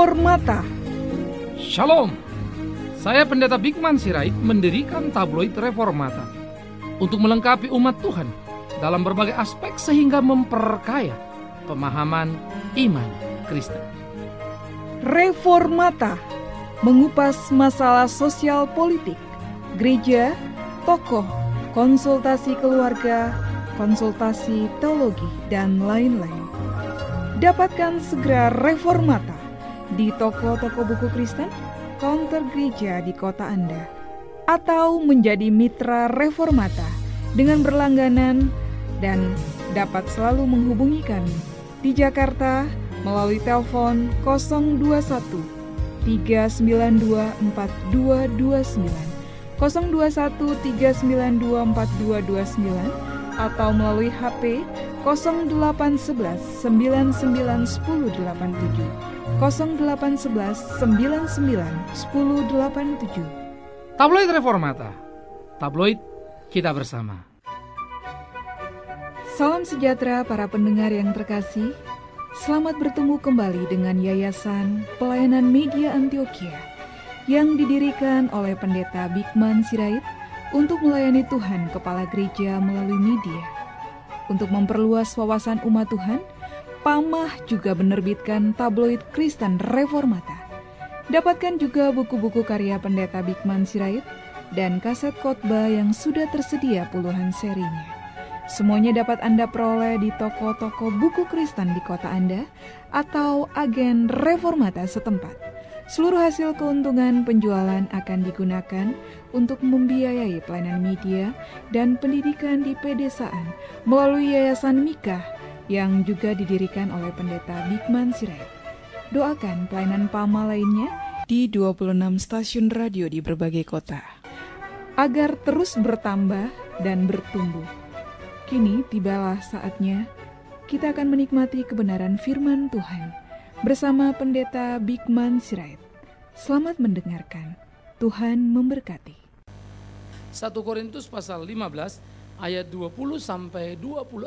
Reformata. Shalom, saya Pendeta Bigman Sirait mendirikan tabloid Reformata untuk melengkapi umat Tuhan dalam berbagai aspek sehingga memperkaya pemahaman iman Kristen. Reformata mengupas masalah sosial politik, gereja, tokoh, konsultasi keluarga, konsultasi teologi, dan lain-lain. Dapatkan segera Reformata di toko-toko buku Kristen, counter gereja di kota Anda, atau menjadi mitra Reformata dengan berlangganan, dan dapat selalu menghubungi kami di Jakarta melalui telepon 021 392 4229, 021 392 4229, atau melalui HP 0811 99 10 87, 0811 99 10 87. Tabloid Reformata, tabloid kita bersama. Salam sejahtera para pendengar yang terkasih. Selamat bertemu kembali dengan Yayasan Pelayanan Media Antioquia yang didirikan oleh Pendeta Bigman Sirait untuk melayani Tuhan Kepala Gereja melalui media. Untuk memperluas wawasan umat Tuhan, Pamah juga menerbitkan tabloid Kristen Reformata. Dapatkan juga buku-buku karya Pendeta Bigman Sirait dan kaset khotbah yang sudah tersedia puluhan serinya. Semuanya dapat Anda peroleh di toko-toko buku Kristen di kota Anda atau agen Reformata setempat. Seluruh hasil keuntungan penjualan akan digunakan untuk membiayai pelayanan media dan pendidikan di pedesaan melalui Yayasan Mika yang juga didirikan oleh Pendeta Bigman Sirait. Doakan pelayanan Pama lainnya di 26 stasiun radio di berbagai kota agar terus bertambah dan bertumbuh. Kini tibalah saatnya kita akan menikmati kebenaran firman Tuhan bersama Pendeta Bigman Sirait. Selamat mendengarkan. Tuhan memberkati. 1 Korintus pasal 15 ayat 20 sampai 26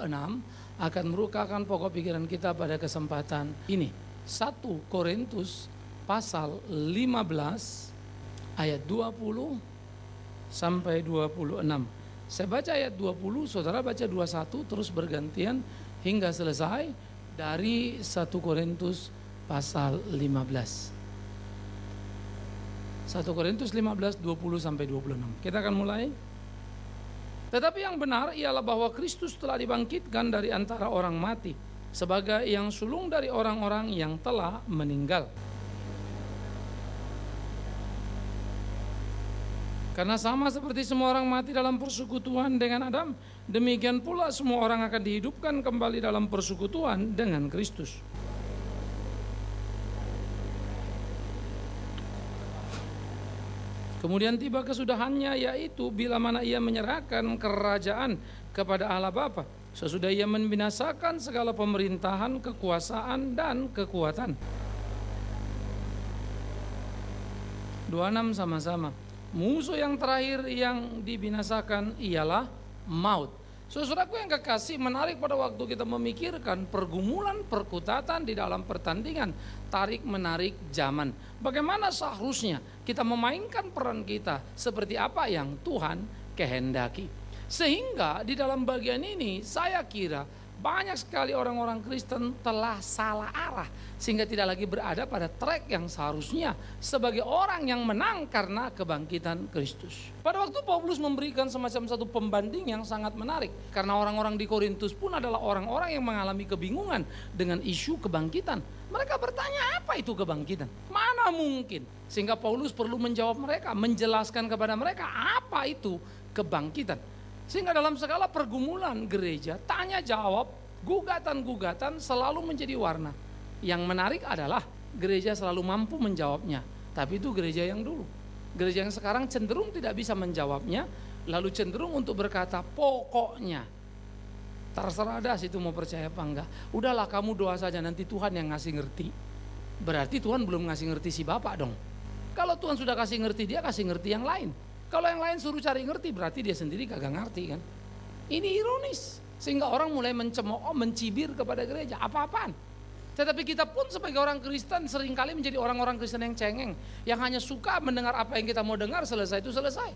akan merukakan pokok pikiran kita pada kesempatan ini. 1 Korintus pasal 15 ayat 20 sampai 26. Saya baca ayat 20, saudara baca 21 terus bergantian hingga selesai dari 1 Korintus pasal 15. 1 Korintus 15, 20 sampai 26. Kita akan mulai. Tetapi yang benar ialah bahwa Kristus telah dibangkitkan dari antara orang mati sebagai yang sulung dari orang-orang yang telah meninggal. Karena sama seperti semua orang mati dalam persekutuan dengan Adam, demikian pula semua orang akan dihidupkan kembali dalam persekutuan dengan Kristus. Kemudian tiba kesudahannya, yaitu bila mana ia menyerahkan kerajaan kepada Allah Bapa sesudah ia membinasakan segala pemerintahan, kekuasaan, dan kekuatan. 26 sama-sama. Musuh yang terakhir yang dibinasakan ialah maut. Saudaraku yang kekasih, menarik pada waktu kita memikirkan pergumulan perkutatan di dalam pertandingan tarik-menarik zaman. Bagaimana seharusnya kita memainkan peran kita seperti apa yang Tuhan kehendaki. Sehingga di dalam bagian ini saya kira banyak sekali orang-orang Kristen telah salah arah, sehingga tidak lagi berada pada trek yang seharusnya sebagai orang yang menang karena kebangkitan Kristus. Pada waktu Paulus memberikan semacam satu pembanding yang sangat menarik, karena orang-orang di Korintus pun adalah orang-orang yang mengalami kebingungan dengan isu kebangkitan. Mereka bertanya, apa itu kebangkitan? Mana mungkin? Sehingga Paulus perlu menjawab mereka, menjelaskan kepada mereka apa itu kebangkitan. Sehingga dalam segala pergumulan gereja, tanya jawab, gugatan-gugatan selalu menjadi warna. Yang menarik adalah gereja selalu mampu menjawabnya. Tapi itu gereja yang dulu. Gereja yang sekarang cenderung tidak bisa menjawabnya, lalu cenderung untuk berkata pokoknya. Terserah dah situ mau percaya apa enggak. Udahlah kamu doa saja, nanti Tuhan yang ngasih ngerti. Berarti Tuhan belum ngasih ngerti si Bapak dong. Kalau Tuhan sudah kasih ngerti, dia kasih ngerti yang lain. Kalau yang lain suruh cari ngerti, berarti dia sendiri kagak ngerti kan. Ini ironis. Sehingga orang mulai mencemooh, mencibir kepada gereja. Apa-apaan? Tetapi kita pun sebagai orang Kristen seringkali menjadi orang-orang Kristen yang cengeng, yang hanya suka mendengar apa yang kita mau dengar, selesai itu selesai.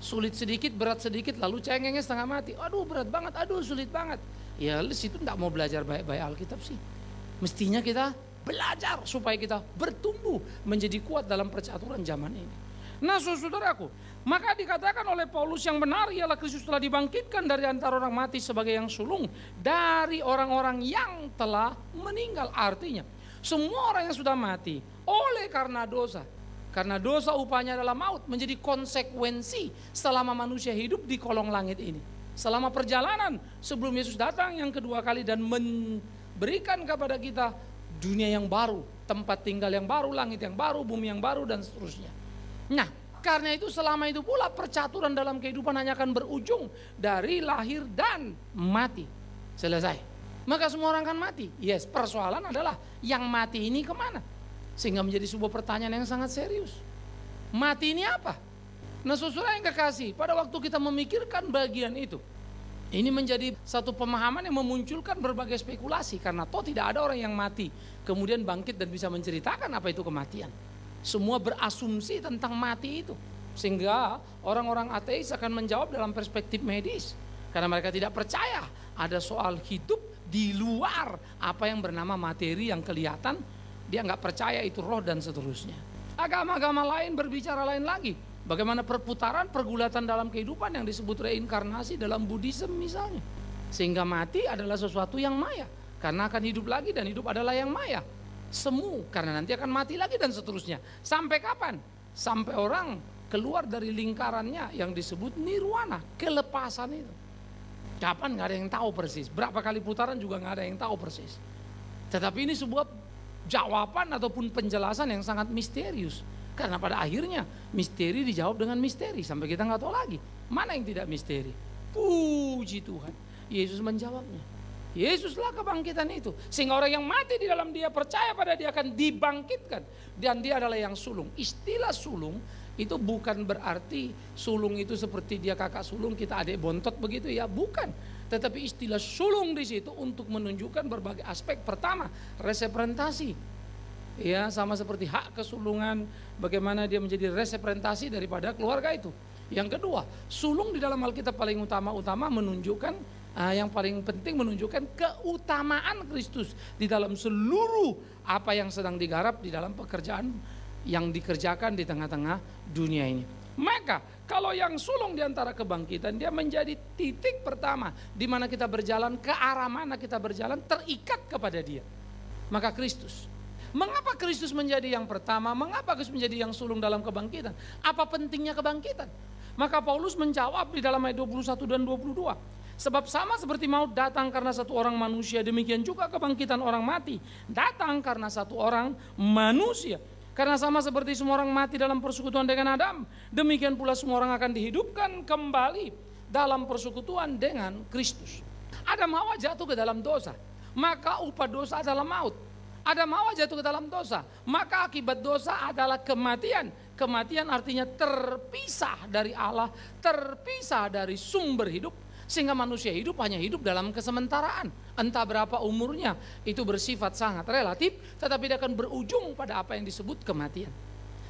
Sulit sedikit, berat sedikit, lalu cengengnya setengah mati. Aduh berat banget, aduh sulit banget. Ya itu tidak mau belajar baik-baik Alkitab sih. Mestinya kita belajar supaya kita bertumbuh menjadi kuat dalam percaturan zaman ini. Nah saudaraku, maka dikatakan oleh Paulus yang benar ialah Kristus telah dibangkitkan dari antara orang mati sebagai yang sulung, dari orang-orang yang telah meninggal. Artinya semua orang yang sudah mati oleh karena dosa upahnya adalah maut, menjadi konsekuensi selama manusia hidup di kolong langit ini, selama perjalanan sebelum Yesus datang yang kedua kali dan memberikan kepada kita dunia yang baru, tempat tinggal yang baru, langit yang baru, bumi yang baru dan seterusnya. Nah, karena itu selama itu pula percaturan dalam kehidupan hanya akan berujung dari lahir dan mati. Selesai. Maka semua orang kan mati. Yes, persoalan adalah yang mati ini kemana? Sehingga menjadi sebuah pertanyaan yang sangat serius. Mati ini apa? Nah saudara yang kekasih, pada waktu kita memikirkan bagian itu, ini menjadi satu pemahaman yang memunculkan berbagai spekulasi. Karena toh tidak ada orang yang mati kemudian bangkit dan bisa menceritakan apa itu kematian. Semua berasumsi tentang mati itu, sehingga orang-orang ateis akan menjawab dalam perspektif medis, karena mereka tidak percaya ada soal hidup di luar apa yang bernama materi yang kelihatan. Dia nggak percaya itu roh dan seterusnya. Agama-agama lain berbicara lain lagi, bagaimana perputaran pergulatan dalam kehidupan yang disebut reinkarnasi dalam Buddhisme misalnya, sehingga mati adalah sesuatu yang maya, karena akan hidup lagi dan hidup adalah yang maya, semu, karena nanti akan mati lagi dan seterusnya. Sampai kapan? Sampai orang keluar dari lingkarannya yang disebut nirwana, kelepasan itu. Kapan nggak ada yang tahu persis, berapa kali putaran juga nggak ada yang tahu persis. Tetapi ini sebuah jawaban ataupun penjelasan yang sangat misterius, karena pada akhirnya misteri dijawab dengan misteri sampai kita nggak tahu lagi mana yang tidak misteri. Puji Tuhan, Yesus menjawabnya. Yesuslah kebangkitan itu, sehingga orang yang mati di dalam dia percaya pada dia akan dibangkitkan, dan dia adalah yang sulung. Istilah sulung itu bukan berarti sulung itu seperti dia kakak sulung, kita adik bontot begitu ya, bukan. Tetapi istilah sulung di situ untuk menunjukkan berbagai aspek. Pertama, reseprentasi, ya sama seperti hak kesulungan, bagaimana dia menjadi reseprentasi daripada keluarga itu. Yang kedua, sulung di dalam Alkitab paling utama-utama menunjukkan, yang paling penting menunjukkan keutamaan Kristus di dalam seluruh apa yang sedang digarap di dalam pekerjaan yang dikerjakan di tengah-tengah dunia ini. Maka kalau yang sulung di antara kebangkitan, dia menjadi titik pertama di mana kita berjalan, ke arah mana kita berjalan terikat kepada dia. Maka Kristus. Mengapa Kristus menjadi yang pertama? Mengapa Kristus menjadi yang sulung dalam kebangkitan? Apa pentingnya kebangkitan? Maka Paulus menjawab di dalam ayat 21 dan 22. Sebab sama seperti maut datang karena satu orang manusia, demikian juga kebangkitan orang mati datang karena satu orang manusia. Karena sama seperti semua orang mati dalam persekutuan dengan Adam, demikian pula semua orang akan dihidupkan kembali dalam persekutuan dengan Kristus. Adam Hawa jatuh ke dalam dosa, maka upah dosa adalah maut. Adam Hawa jatuh ke dalam dosa, maka akibat dosa adalah kematian. Kematian artinya terpisah dari Allah, terpisah dari sumber hidup. Sehingga manusia hidup hanya hidup dalam kesementaraan. Entah berapa umurnya, itu bersifat sangat relatif, tetapi dia akan berujung pada apa yang disebut kematian.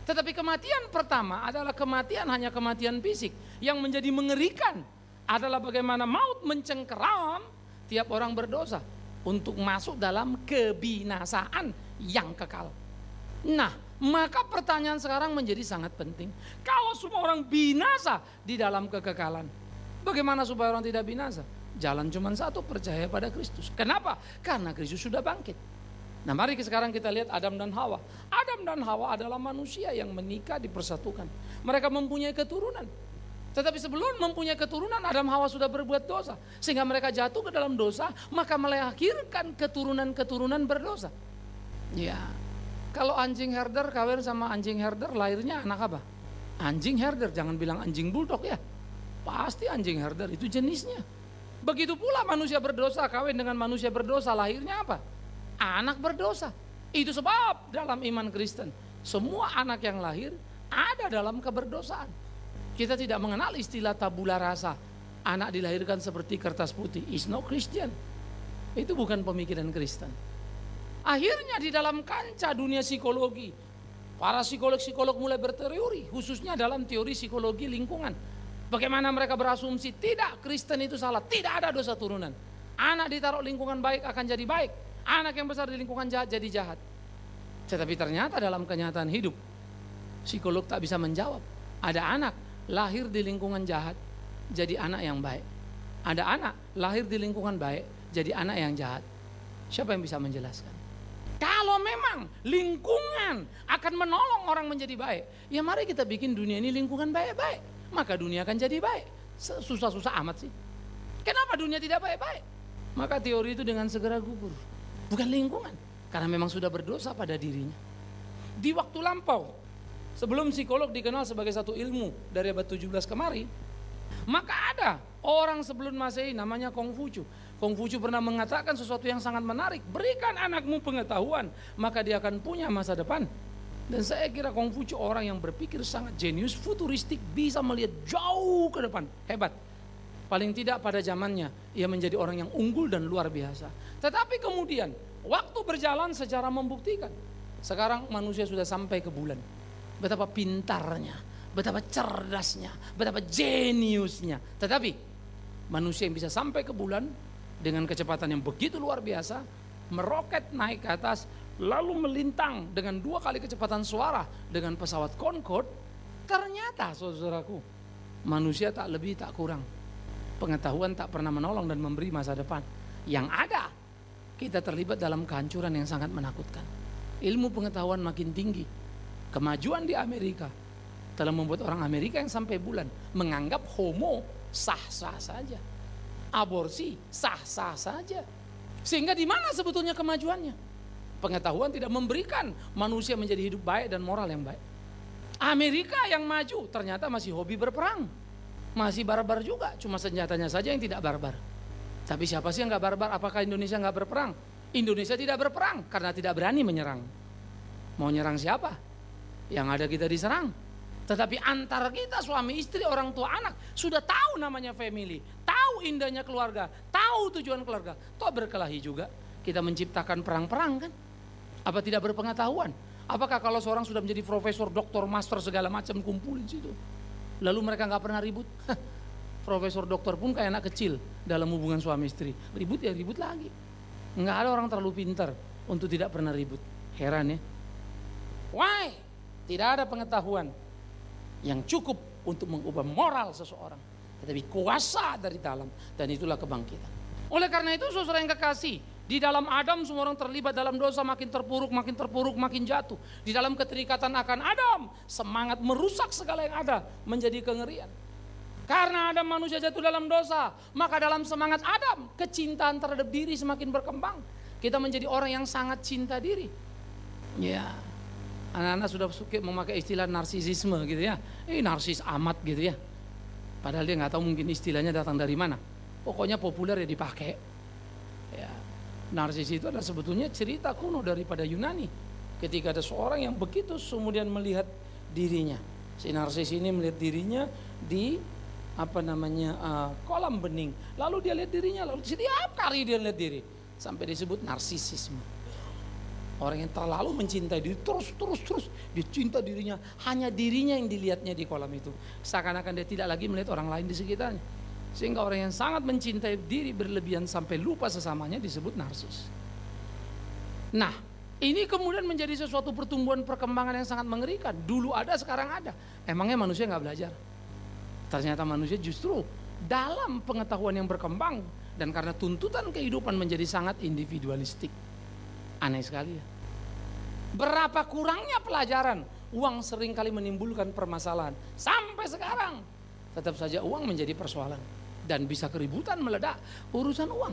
Tetapi kematian pertama adalah kematian hanya kematian fisik. Yang menjadi mengerikan adalah bagaimana maut mencengkeram tiap orang berdosa untuk masuk dalam kebinasaan yang kekal. Nah, maka pertanyaan sekarang menjadi sangat penting. Kalau semua orang binasa di dalam kekekalan, bagaimana supaya orang tidak binasa? Jalan cuma satu, percaya pada Kristus. Kenapa? Karena Kristus sudah bangkit. Nah mari sekarang kita lihat Adam dan Hawa. Adam dan Hawa adalah manusia yang menikah dipersatukan. Mereka mempunyai keturunan. Tetapi sebelum mempunyai keturunan, Adam Hawa sudah berbuat dosa. Sehingga mereka jatuh ke dalam dosa, maka melahirkan keturunan-keturunan berdosa. Ya, kalau anjing herder kawin sama anjing herder, lahirnya anak apa? Anjing herder, jangan bilang anjing bulldog ya. Pasti anjing herder itu jenisnya. Begitu pula manusia berdosa kawin dengan manusia berdosa, lahirnya apa? Anak berdosa. Itu sebab dalam iman Kristen semua anak yang lahir ada dalam keberdosaan. Kita tidak mengenal istilah tabula rasa, anak dilahirkan seperti kertas putih. It's not Christian. Itu bukan pemikiran Kristen. Akhirnya di dalam kancah dunia psikologi, para psikolog-psikolog mulai berteori, khususnya dalam teori psikologi lingkungan. Bagaimana mereka berasumsi, tidak, Kristen itu salah, tidak ada dosa turunan. Anak ditaruh lingkungan baik akan jadi baik, anak yang besar di lingkungan jahat jadi jahat. Tetapi ternyata dalam kenyataan hidup, psikolog tak bisa menjawab. Ada anak lahir di lingkungan jahat, jadi anak yang baik. Ada anak lahir di lingkungan baik, jadi anak yang jahat. Siapa yang bisa menjelaskan? Kalau memang lingkungan akan menolong orang menjadi baik, ya mari kita bikin dunia ini lingkungan baik-baik. Maka dunia akan jadi baik. Susah-susah amat sih. Kenapa dunia tidak baik-baik? Maka teori itu dengan segera gugur. Bukan lingkungan, karena memang sudah berdosa pada dirinya. Di waktu lampau, sebelum psikolog dikenal sebagai satu ilmu dari abad 17 kemari, maka ada orang sebelum Masehi namanya Kongfucu. Kongfucu pernah mengatakan sesuatu yang sangat menarik, berikan anakmu pengetahuan, maka dia akan punya masa depan. Dan saya kira Kongfucu orang yang berpikir sangat jenius, futuristik, bisa melihat jauh ke depan, hebat. Paling tidak pada zamannya, ia menjadi orang yang unggul dan luar biasa. Tetapi kemudian, waktu berjalan secara membuktikan. Sekarang manusia sudah sampai ke bulan. Betapa pintarnya, betapa cerdasnya, betapa jeniusnya. Tetapi, manusia yang bisa sampai ke bulan, dengan kecepatan yang begitu luar biasa, meroket naik ke atas, lalu melintang dengan 2 kali kecepatan suara dengan pesawat Concorde, ternyata saudaraku, manusia tak lebih tak kurang. Pengetahuan tak pernah menolong dan memberi masa depan. Yang ada, kita terlibat dalam kehancuran yang sangat menakutkan. Ilmu pengetahuan makin tinggi. Kemajuan di Amerika telah membuat orang Amerika yang sampai bulan menganggap homo sah-sah saja. Aborsi sah-sah saja. Sehingga di mana sebetulnya kemajuannya? Pengetahuan tidak memberikan manusia menjadi hidup baik dan moral yang baik. Amerika yang maju ternyata masih hobi berperang. Masih barbar juga, cuma senjatanya saja yang tidak barbar. Tapi siapa sih yang gak barbar? Apakah Indonesia gak berperang? Indonesia tidak berperang karena tidak berani menyerang. Mau nyerang siapa? Yang ada kita diserang. Tetapi antar kita suami istri, orang tua anak, sudah tahu namanya family, tahu indahnya keluarga, tahu tujuan keluarga. Toh berkelahi juga, kita menciptakan perang-perang kan? Apa tidak berpengetahuan? Apakah kalau seorang sudah menjadi profesor, doktor, master segala macam kumpulin situ, lalu mereka nggak pernah ribut? Profesor, doktor pun kayak anak kecil dalam hubungan suami istri, ribut ya ribut lagi. Nggak ada orang terlalu pintar untuk tidak pernah ribut. Heran ya. Why? Tidak ada pengetahuan yang cukup untuk mengubah moral seseorang, tetapi kuasa dari dalam, dan itulah kebangkitan. Oleh karena itu saudara yang kekasih, di dalam Adam semua orang terlibat dalam dosa, makin terpuruk, makin jatuh. Di dalam keterikatan akan Adam, semangat merusak segala yang ada menjadi kengerian. Karena Adam manusia jatuh dalam dosa, maka dalam semangat Adam, kecintaan terhadap diri semakin berkembang. Kita menjadi orang yang sangat cinta diri. Ya, anak-anak sudah suka memakai istilah narsisisme gitu ya. Narsis amat gitu ya. Padahal dia nggak tahu mungkin istilahnya datang dari mana. Pokoknya populer ya dipakai. Ya. Narsis itu adalah sebetulnya cerita kuno daripada Yunani. Ketika ada seorang yang begitu kemudian melihat dirinya. Si narsis ini melihat dirinya di kolam bening. Lalu dia lihat dirinya, lalu setiap kali dia lihat diri sampai disebut narsisisme. Orang yang terlalu mencintai diri, terus dicinta dirinya, hanya dirinya yang dilihatnya di kolam itu. Seakan-akan dia tidak lagi melihat orang lain di sekitarnya. Sehingga orang yang sangat mencintai diri berlebihan sampai lupa sesamanya disebut narsis. Nah, ini kemudian menjadi sesuatu pertumbuhan perkembangan yang sangat mengerikan. Dulu ada, sekarang ada. Emangnya manusia nggak belajar? Ternyata manusia justru dalam pengetahuan yang berkembang dan karena tuntutan kehidupan menjadi sangat individualistik. Aneh sekali ya. Berapa kurangnya pelajaran, uang seringkali menimbulkan permasalahan. Sampai sekarang, tetap saja uang menjadi persoalan. Dan bisa keributan meledak, urusan uang.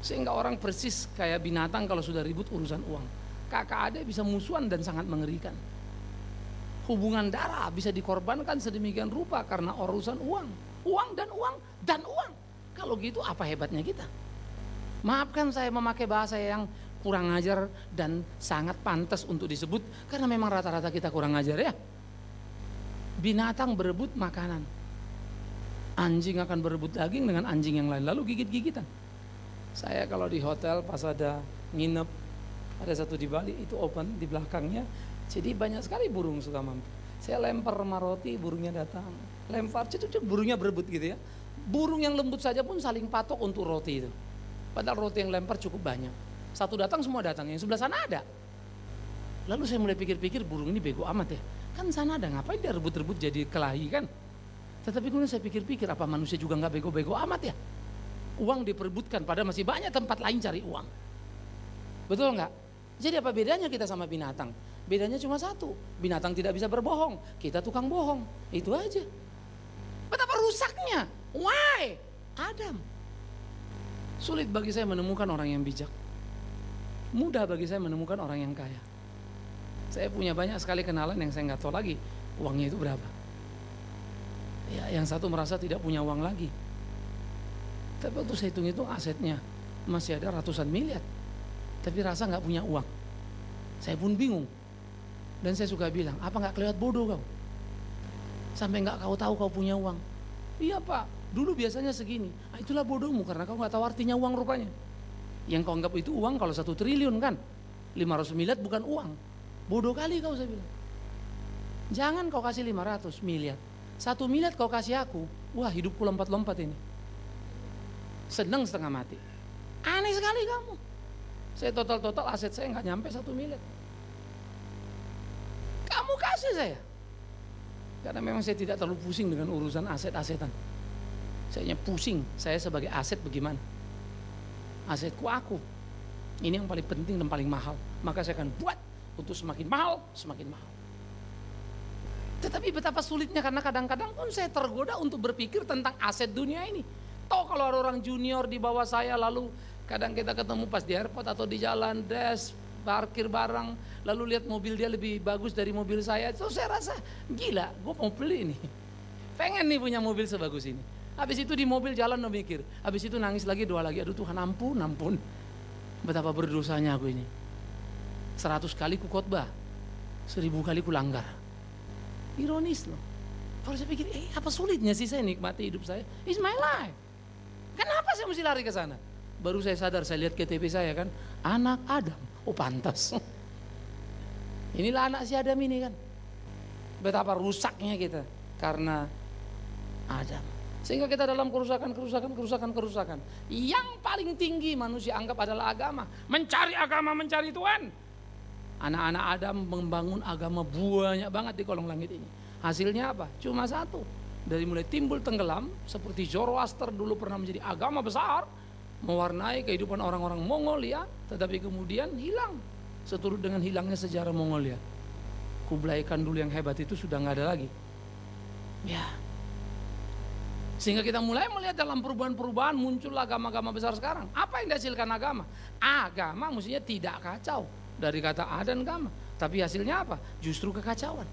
Sehingga orang persis kayak binatang kalau sudah ribut urusan uang. Kakak adik bisa musuhan dan sangat mengerikan. Hubungan darah bisa dikorbankan sedemikian rupa karena urusan uang. Uang dan uang dan uang. Kalau gitu apa hebatnya kita? Maafkan saya memakai bahasa yang kurang ajar dan sangat pantas untuk disebut. Karena memang rata-rata kita kurang ajar ya. Binatang berebut makanan. Anjing akan berebut daging dengan anjing yang lain. Lalu gigit-gigitan. Saya kalau di hotel pas ada nginep Ada satu di Bali itu open di belakangnya. Jadi banyak sekali burung suka mampir. Saya lempar maroti, burungnya datang. Lempar, ceduk-ceduk, burungnya berebut gitu ya. Burung yang lembut saja pun saling patok untuk roti itu. Padahal roti yang lempar cukup banyak. Satu datang semua datang, yang sebelah sana ada. Lalu saya mulai pikir-pikir, burung ini bego amat ya. Kan sana ada, ngapain dia rebut-rebut jadi kelahi kan? Tetapi kemudian saya pikir-pikir, apa manusia juga nggak bego-bego amat ya? Uang diperebutkan, padahal masih banyak tempat lain cari uang. Betul nggak? Jadi apa bedanya kita sama binatang? Bedanya cuma satu, binatang tidak bisa berbohong, kita tukang bohong, itu aja. Betapa rusaknya, why? Adam. Sulit bagi saya menemukan orang yang bijak. Mudah bagi saya menemukan orang yang kaya. Saya punya banyak sekali kenalan yang saya nggak tahu lagi uangnya itu berapa. Ya, yang satu merasa tidak punya uang lagi. Tapi waktu saya hitung-hitung asetnya masih ada ratusan miliar. Tapi rasa nggak punya uang. Saya pun bingung. Dan saya suka bilang, apa nggak kelewat bodoh kau? Sampai nggak kau tahu kau punya uang. Iya pak, dulu biasanya segini. Ah, itulah bodohmu karena kau nggak tahu artinya uang rupanya. Yang kau anggap itu uang kalau 1 triliun kan. 500 miliar bukan uang. Bodoh kali kau, saya bilang. Jangan kau kasih 500 miliar. 1 miliar kau kasih aku. Wah, hidupku lompat-lompat ini. Seneng setengah mati. Aneh sekali kamu. Saya total aset saya nggak nyampe 1 miliar. Kamu kasih saya. Karena memang saya tidak terlalu pusing dengan urusan aset-asetan. Saya hanya pusing, saya sebagai aset bagaimana? Asetku aku. Ini yang paling penting dan paling mahal. Maka saya akan buat untuk semakin mahal, semakin mahal. Tetapi betapa sulitnya karena kadang-kadang pun saya tergoda untuk berpikir tentang aset dunia ini. Toh kalau ada orang junior di bawah saya lalu kadang kita ketemu pas di airport atau di jalan, des, parkir barang, lalu lihat mobil dia lebih bagus dari mobil saya. So saya rasa, gila, gue mau beli ini. Pengen nih punya mobil sebagus ini. Habis itu di mobil jalan udah mikir. Habis itu nangis lagi, doa lagi, aduh Tuhan ampun, ampun. Betapa berdosanya aku ini. 100 kali ku khotbah, 1000 kali ku langgar. Ironis loh. Kalau saya pikir, apa sulitnya sih saya nikmati hidup saya? It's my life. Kenapa saya mesti lari ke sana? Baru saya sadar, saya lihat KTP saya kan, anak Adam, oh pantas. Inilah anak si Adam ini kan. Betapa rusaknya kita karena Adam. Sehingga kita dalam kerusakan. Yang paling tinggi manusia anggap adalah agama. Mencari agama, mencari Tuhan. Anak-anak Adam membangun agama banyak banget di kolong langit ini. Hasilnya apa? Cuma satu. Dari mulai timbul tenggelam, seperti Zoroaster dulu pernah menjadi agama besar, mewarnai kehidupan orang-orang Mongolia, tetapi kemudian hilang seturut dengan hilangnya sejarah Mongolia. Kublaikan dulu yang hebat itu sudah nggak ada lagi. Ya, sehingga kita mulai melihat dalam perubahan-perubahan muncullah agama-agama besar sekarang. Apa yang dihasilkan agama? Agama mestinya tidak kacau dari kata A dan agama, tapi hasilnya apa? Justru kekacauan.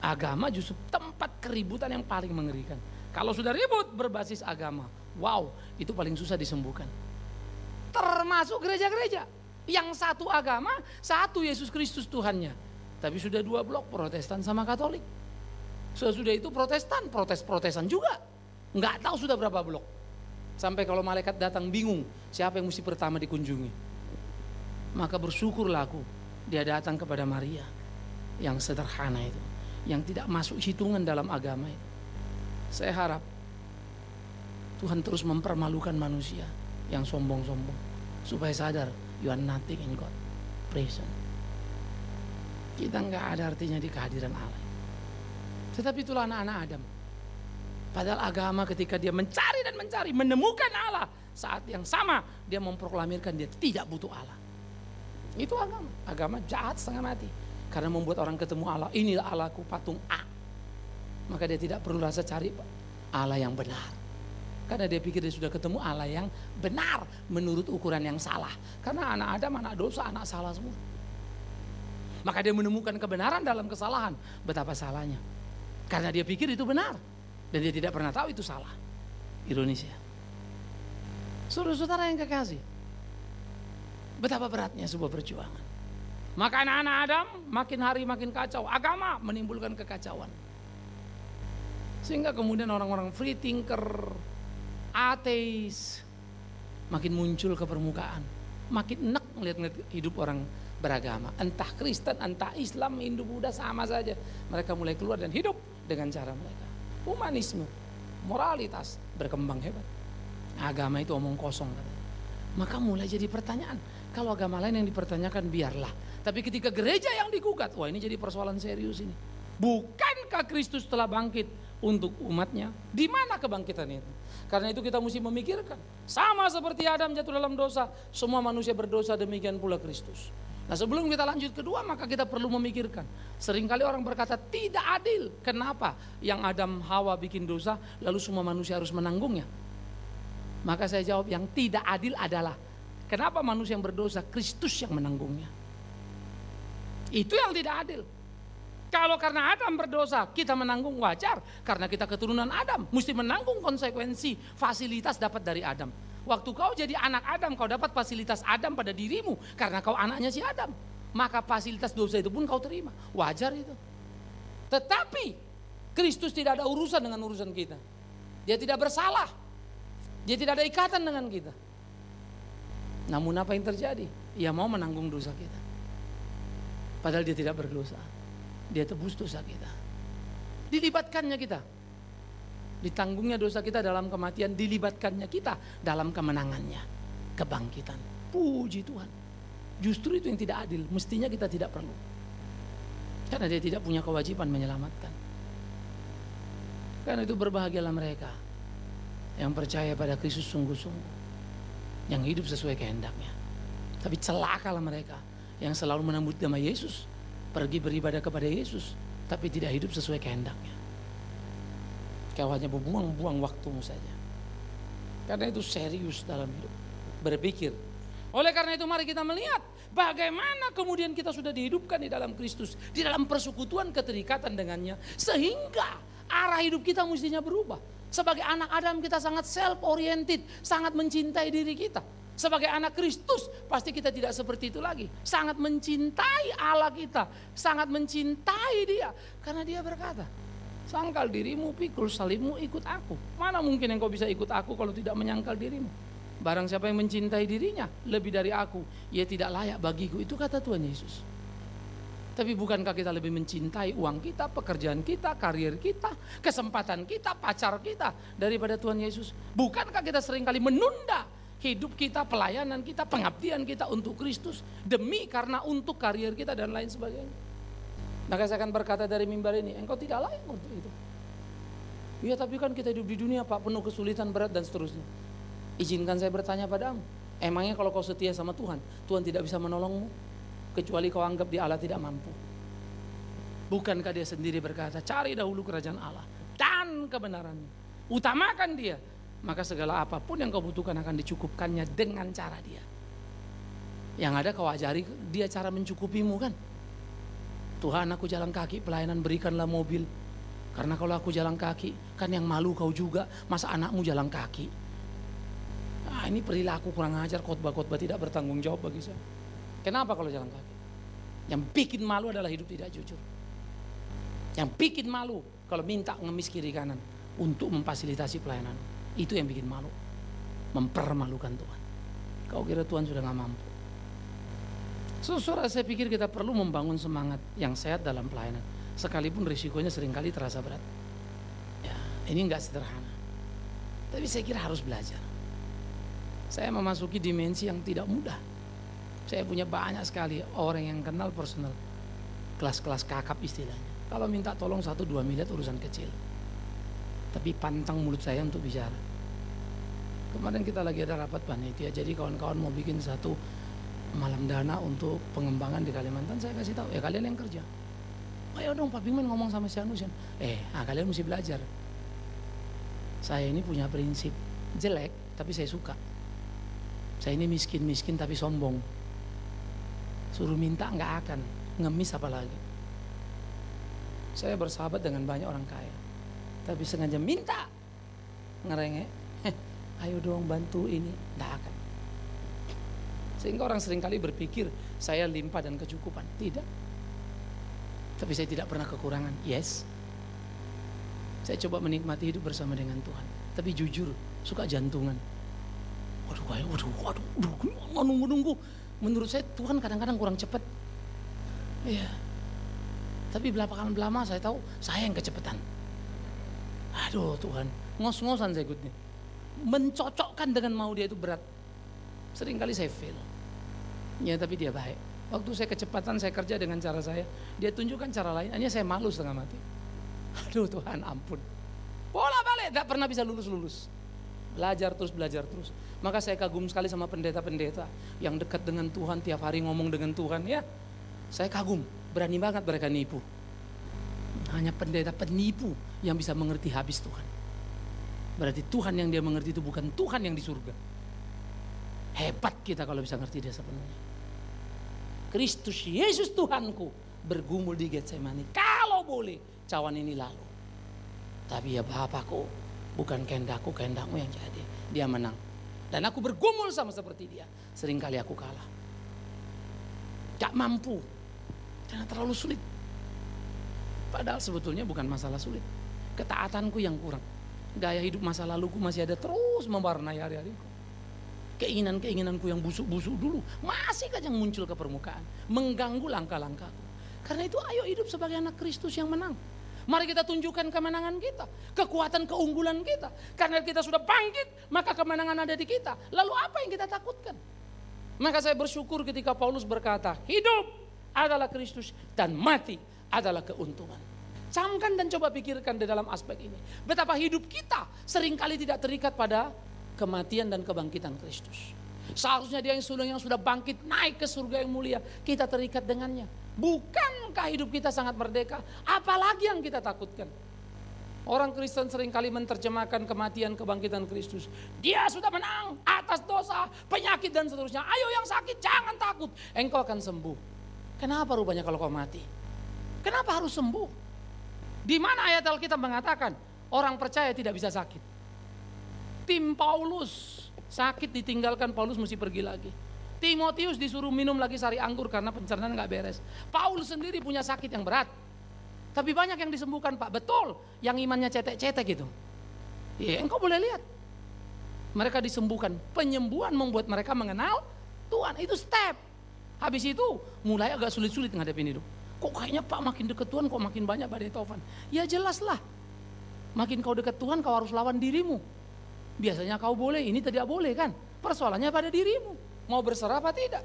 Agama justru tempat keributan yang paling mengerikan. Kalau sudah ribut berbasis agama, wow, itu paling susah disembuhkan. Termasuk gereja-gereja. Yang satu agama, satu Yesus Kristus Tuhannya. Tapi sudah 2 blok, Protestan sama Katolik. Sudah itu Protestan, protes-protesan juga. Nggak tahu sudah berapa blok. Sampai kalau malaikat datang bingung, siapa yang mesti pertama dikunjungi. Maka bersyukurlah aku, dia datang kepada Maria. Yang sederhana itu. Yang tidak masuk hitungan dalam agama itu. Saya harap Tuhan terus mempermalukan manusia yang sombong-sombong supaya sadar you are nothing in God presence. Kita nggak ada artinya di kehadiran Allah. Tetapi itulah anak-anak Adam. Padahal agama ketika dia mencari dan mencari menemukan Allah, saat yang sama dia memproklamirkan dia tidak butuh Allah. Itu agama. Agama jahat setengah mati karena membuat orang ketemu Allah. Inilah Allahku, patung A. Maka dia tidak perlu rasa cari Allah yang benar. Karena dia pikir dia sudah ketemu Allah yang benar menurut ukuran yang salah. Karena anak Adam, anak dosa, anak salah semua. Maka dia menemukan kebenaran dalam kesalahan. Betapa salahnya. Karena dia pikir itu benar. Dan dia tidak pernah tahu itu salah. Ironis ya. Saudara-saudara yang kekasih. Betapa beratnya sebuah perjuangan. Maka anak-anak Adam makin hari makin kacau. Agama menimbulkan kekacauan. Sehingga kemudian orang-orang free thinker, ateis makin muncul ke permukaan. makin enak ngeliat hidup orang beragama. Entah Kristen, entah Islam, Hindu, Buddha sama saja. Mereka mulai keluar dan hidup dengan cara mereka. Humanisme, moralitas berkembang hebat. Agama itu omong kosong. Maka mulai jadi pertanyaan. Kalau agama lain yang dipertanyakan biarlah. Tapi ketika gereja yang digugat, wah ini jadi persoalan serius ini. Bukankah Kristus telah bangkit untuk umatnya? Di mana kebangkitan itu? Karena itu kita mesti memikirkan. Sama seperti Adam jatuh dalam dosa, semua manusia berdosa, demikian pula Kristus. Nah, sebelum kita lanjut kedua, maka kita perlu memikirkan. Seringkali orang berkata tidak adil. Kenapa? Yang Adam Hawa bikin dosa, lalu semua manusia harus menanggungnya. Maka saya jawab, yang tidak adil adalah kenapa manusia yang berdosa, Kristus yang menanggungnya. Itu yang tidak adil. Kalau karena Adam berdosa, kita menanggung, wajar. Karena kita keturunan Adam, mesti menanggung konsekuensi, fasilitas dapat dari Adam. Waktu kau jadi anak Adam, kau dapat fasilitas Adam pada dirimu, karena kau anaknya si Adam. Maka fasilitas dosa itu pun kau terima, wajar itu. Tetapi, Kristus tidak ada urusan dengan urusan kita. Dia tidak bersalah, dia tidak ada ikatan dengan kita. Namun apa yang terjadi? Ia mau menanggung dosa kita. Padahal dia tidak berdosa. Dia tebus dosa kita. Dilibatkannya kita. Ditanggungnya dosa kita dalam kematian, dilibatkannya kita dalam kemenangannya, kebangkitan. Puji Tuhan. Justru itu yang tidak adil, mestinya kita tidak perlu. Karena dia tidak punya kewajiban menyelamatkan. Karena itu berbahagialah mereka yang percaya pada Kristus sungguh-sungguh, yang hidup sesuai kehendaknya. Tapi celakalah mereka yang selalu menyebut nama Yesus, pergi beribadah kepada Yesus, tapi tidak hidup sesuai kehendaknya. Kau hanya buang-buang waktumu saja. Karena itu serius dalam hidup, berpikir. Oleh karena itu mari kita melihat bagaimana kemudian kita sudah dihidupkan di dalam Kristus, di dalam persekutuan keterikatan dengannya, sehingga arah hidup kita mestinya berubah. Sebagai anak Adam kita sangat self-oriented, sangat mencintai diri kita. Sebagai anak Kristus pasti kita tidak seperti itu lagi. Sangat mencintai Allah kita, sangat mencintai Dia. Karena Dia berkata, sangkal dirimu, pikul salibmu, ikut Aku. Mana mungkin engkau bisa ikut Aku kalau tidak menyangkal dirimu. Barang siapa yang mencintai dirinya lebih dari Aku, ia tidak layak bagiku. Itu kata Tuhan Yesus. Tapi bukankah kita lebih mencintai uang kita, pekerjaan kita, karir kita, kesempatan kita, pacar kita daripada Tuhan Yesus? Bukankah kita seringkali menunda hidup kita, pelayanan kita, pengabdian kita untuk Kristus, demi karena untuk karier kita dan lain sebagainya. Maka saya akan berkata dari mimbar ini, engkau tidak layak untuk itu. Ya tapi kan kita hidup di dunia Pak, penuh kesulitan, berat dan seterusnya. Izinkan saya bertanya padamu, emangnya kalau kau setia sama Tuhan, Tuhan tidak bisa menolongmu? Kecuali kau anggap Dia Allah tidak mampu. Bukankah Dia sendiri berkata, cari dahulu kerajaan Allah dan kebenarannya, utamakan Dia, maka segala apapun yang kau butuhkan akan dicukupkannya dengan cara Dia. Yang ada kau ajari Dia cara mencukupimu kan. Tuhan aku jalan kaki pelayanan, berikanlah mobil. Karena kalau aku jalan kaki, kan yang malu kau juga, masa anakmu jalan kaki. Nah, ini perilaku kurang ajar, khotbah-khotbah tidak bertanggung jawab bagi saya. Kenapa kalau jalan kaki? Yang bikin malu adalah hidup tidak jujur. Yang bikin malu kalau minta ngemis kiri kanan untuk memfasilitasi pelayanan. Itu yang bikin malu, mempermalukan Tuhan. Kau kira Tuhan sudah gak mampu? Saudara, saya pikir kita perlu membangun semangat yang sehat dalam pelayanan, sekalipun risikonya seringkali terasa berat. Ya, ini gak sederhana, tapi saya kira harus belajar. Saya memasuki dimensi yang tidak mudah. Saya punya banyak sekali orang yang kenal personal, kelas-kelas kakap istilahnya. Kalau minta tolong 1-2 miliar urusan kecil, tapi pantang mulut saya untuk bicara. Kemarin kita lagi ada rapat panitia, jadi kawan-kawan mau bikin satu malam dana untuk pengembangan di Kalimantan. Saya kasih tahu, ya kalian yang kerja, ayo dong Pak Bigman ngomong sama si Anusian. Kalian mesti belajar. Saya ini punya prinsip, jelek tapi saya suka. Saya ini miskin tapi sombong. Suruh minta nggak akan, ngemis apalagi. Saya bersahabat dengan banyak orang kaya, tapi sengaja minta ngerengek, ayo dong bantu ini, nggak akan. Sehingga orang seringkali berpikir saya limpah dan kecukupan. Tidak. Tapi saya tidak pernah kekurangan. Yes. Saya coba menikmati hidup bersama dengan Tuhan, tapi jujur, suka jantungan. Waduh, Waduh, nunggu. Menurut saya Tuhan kadang-kadang kurang cepat. Iya. Tapi belakangan saya tahu saya yang kecepatan. Aduh Tuhan, ngos-ngosan saya ikutnya. Mencocokkan dengan mau dia itu berat. Seringkali saya fail. Ya, tapi dia baik. Waktu saya kecepatan saya kerja dengan cara saya, dia tunjukkan cara lain, hanya saya malu setengah mati. Aduh Tuhan, ampun. Bola balik, gak pernah bisa lulus. Belajar terus. Maka saya kagum sekali sama pendeta-pendeta yang dekat dengan Tuhan, tiap hari ngomong dengan Tuhan, ya. Saya kagum, berani banget mereka nipu. Hanya pendeta penipu yang bisa mengerti habis Tuhan. Berarti Tuhan yang dia mengerti itu bukan Tuhan yang di surga. Hebat kita kalau bisa ngerti dia sepenuhnya. Kristus Yesus Tuhanku bergumul di Getsemani, kalau boleh cawan ini lalu, tapi ya Bapakku, bukan kehendakku, kehendakmu yang jadi. Dia menang dan aku bergumul sama seperti dia. Seringkali aku kalah, gak mampu karena terlalu sulit. Padahal sebetulnya bukan masalah sulit, ketaatanku yang kurang. Gaya hidup masa laluku masih ada terus mewarnai hari-hariku. Keinginan-keinginanku yang busuk-busuk dulu masih kadang muncul ke permukaan, mengganggu langkah-langkahku. Karena itu ayo hidup sebagai anak Kristus yang menang. Mari kita tunjukkan kemenangan kita, kekuatan keunggulan kita. Karena kita sudah bangkit, maka kemenangan ada di kita. Lalu apa yang kita takutkan? Maka saya bersyukur ketika Paulus berkata, hidup adalah Kristus dan mati adalah keuntungan. Camkan dan coba pikirkan di dalam aspek ini, betapa hidup kita seringkali tidak terikat pada kematian dan kebangkitan Kristus. Seharusnya dia yang sudah bangkit naik ke surga yang mulia, kita terikat dengannya. Bukankah hidup kita sangat merdeka? Apalagi yang kita takutkan? Orang Kristen seringkali menerjemahkan kematian kebangkitan Kristus. Dia sudah menang atas dosa, penyakit dan seterusnya. Ayo yang sakit jangan takut, engkau akan sembuh. Kenapa rupanya kalau kau mati? Kenapa harus sembuh? Di mana ayat Alkitab mengatakan orang percaya tidak bisa sakit? Tim Paulus sakit ditinggalkan, Paulus mesti pergi lagi. Timotius disuruh minum lagi sari anggur karena pencernaan gak beres. Paulus sendiri punya sakit yang berat, tapi banyak yang disembuhkan Pak. Betul, yang imannya cetek-cetek gitu. Ya, engkau boleh lihat. Mereka disembuhkan, penyembuhan membuat mereka mengenal Tuhan, itu step. Habis itu mulai agak sulit-sulit ngadepin hidup. Kok kayaknya Pak makin deket Tuhan kok makin banyak badai taufan? Ya jelas lah, makin kau deket Tuhan kau harus lawan dirimu. Biasanya kau boleh, ini tidak boleh kan? Persoalannya pada dirimu, mau berserah apa tidak.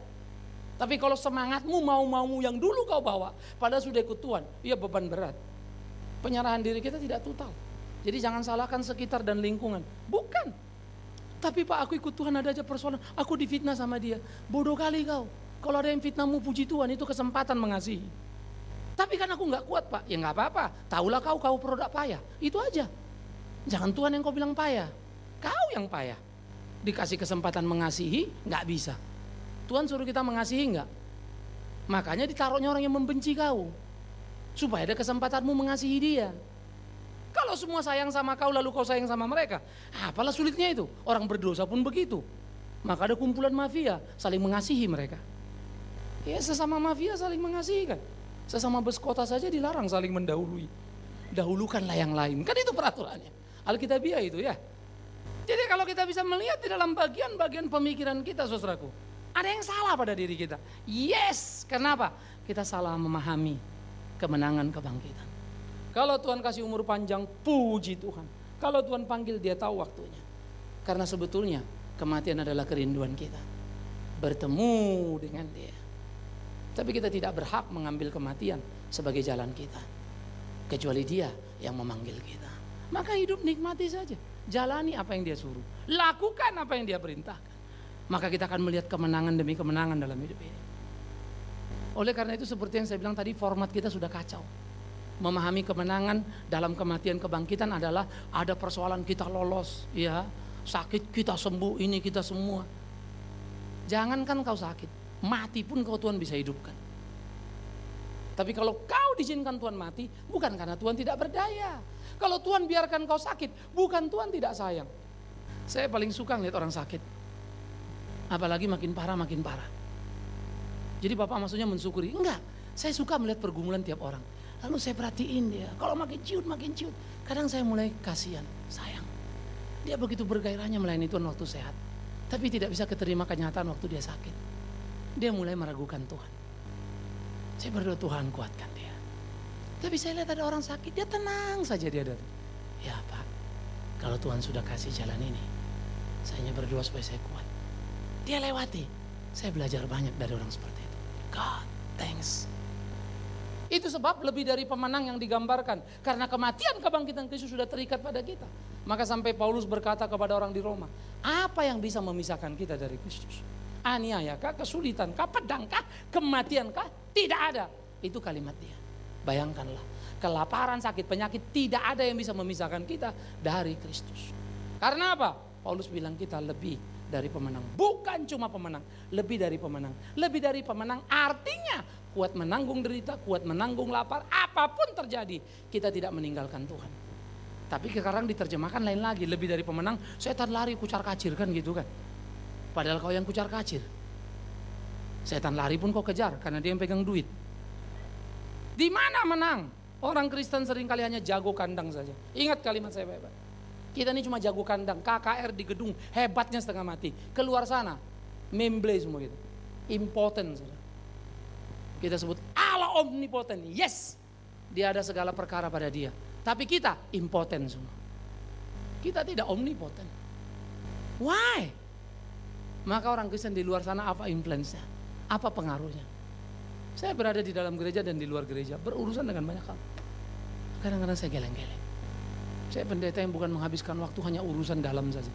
Tapi kalau semangatmu, mau-maumu yang dulu kau bawa, padahal sudah ikut Tuhan, ya beban berat. Penyerahan diri kita tidak total. Jadi jangan salahkan sekitar dan lingkungan. Bukan. Tapi Pak, aku ikut Tuhan ada aja persoalan, aku difitnah sama dia. Bodoh kali kau. Kalau ada yang fitnahmu, puji Tuhan, itu kesempatan mengasihi. Tapi kan aku gak kuat Pak. Ya gak apa-apa, taulah kau produk payah. Itu aja. Jangan Tuhan yang kau bilang payah. Kau yang payah. Dikasih kesempatan mengasihi, gak bisa. Tuhan suruh kita mengasihi gak? Makanya ditaruhnya orang yang membenci kau, supaya ada kesempatanmu mengasihi dia. Kalau semua sayang sama kau lalu kau sayang sama mereka, apalah sulitnya itu. Orang berdosa pun begitu. Maka ada kumpulan mafia, saling mengasihi mereka. Ya sesama mafia saling mengasihi kan. Sesama bus kota saja dilarang saling mendahului. Dahulukanlah yang lain. Kan itu peraturannya Alkitabiah itu ya. Jadi kalau kita bisa melihat di dalam bagian-bagian pemikiran kita, saudaraku, ada yang salah pada diri kita. Yes, kenapa? Kita salah memahami kemenangan kebangkitan. Kalau Tuhan kasih umur panjang, puji Tuhan. Kalau Tuhan panggil, dia tahu waktunya. Karena sebetulnya kematian adalah kerinduan kita bertemu dengan dia. Tapi kita tidak berhak mengambil kematian sebagai jalan kita, kecuali dia yang memanggil kita. Maka hidup nikmati saja. Jalani apa yang dia suruh, lakukan apa yang dia perintahkan. Maka kita akan melihat kemenangan demi kemenangan dalam hidup ini. Oleh karena itu seperti yang saya bilang tadi, format kita sudah kacau. Memahami kemenangan dalam kematian kebangkitan adalah ada persoalan kita lolos, ya, sakit kita sembuh, ini kita semua. Jangankan kau sakit, mati pun kau Tuhan bisa hidupkan. Tapi kalau kau diizinkan Tuhan mati, bukan karena Tuhan tidak berdaya. Kalau Tuhan biarkan kau sakit, bukan Tuhan tidak sayang. Saya paling suka ngeliat orang sakit, apalagi makin parah. Jadi Bapak maksudnya mensyukuri? Enggak, saya suka melihat pergumulan tiap orang. Lalu saya perhatiin dia, kalau makin ciut. Kadang saya mulai kasihan, sayang. Dia begitu bergairahnya melayani Tuhan waktu sehat. tapi tidak bisa keterima kenyataan waktu dia sakit. Dia mulai meragukan Tuhan. Saya berdoa, Tuhan kuatkan dia. Tapi saya lihat ada orang sakit, dia tenang saja dia datang. Ya Pak, kalau Tuhan sudah kasih jalan ini, saya hanya berdoa supaya saya kuat. Dia lewati. Saya belajar banyak dari orang seperti itu. God, thanks. Itu sebab lebih dari pemenang yang digambarkan. Karena kematian kebangkitan Kristus sudah terikat pada kita. Maka sampai Paulus berkata kepada orang di Roma, apa yang bisa memisahkan kita dari Kristus? Aniayakah, kesulitankah, pedangkah, kematiankah? Tidak ada. Itu kalimat dia. Bayangkanlah, kelaparan, sakit, penyakit, tidak ada yang bisa memisahkan kita dari Kristus. Karena apa? Paulus bilang kita lebih dari pemenang. Bukan cuma pemenang, lebih dari pemenang. Lebih dari pemenang artinya kuat menanggung derita, kuat menanggung lapar, apapun terjadi, kita tidak meninggalkan Tuhan. Tapi sekarang diterjemahkan lain lagi, lebih dari pemenang, setan lari kucar kacir kan gitu kan. Padahal kau yang kucar kacir. Setan lari pun kau kejar karena dia yang pegang duit. Di mana menang? Orang Kristen seringkali hanya jago kandang saja. Ingat kalimat saya hebat. Kita ini cuma jago kandang, KKR di gedung, hebatnya setengah mati. Keluar sana, memble semua gitu. Impotent. Saudara. Kita sebut Allah omnipotent. Yes, dia ada segala perkara pada dia. Tapi kita impotent semua. Kita tidak omnipotent. Why? Maka orang Kristen di luar sana apa influence-nya? Apa pengaruhnya? Saya berada di dalam gereja dan di luar gereja, berurusan dengan banyak hal. Kadang-kadang saya geleng-geleng. Saya pendeta yang bukan menghabiskan waktu hanya urusan dalam saja.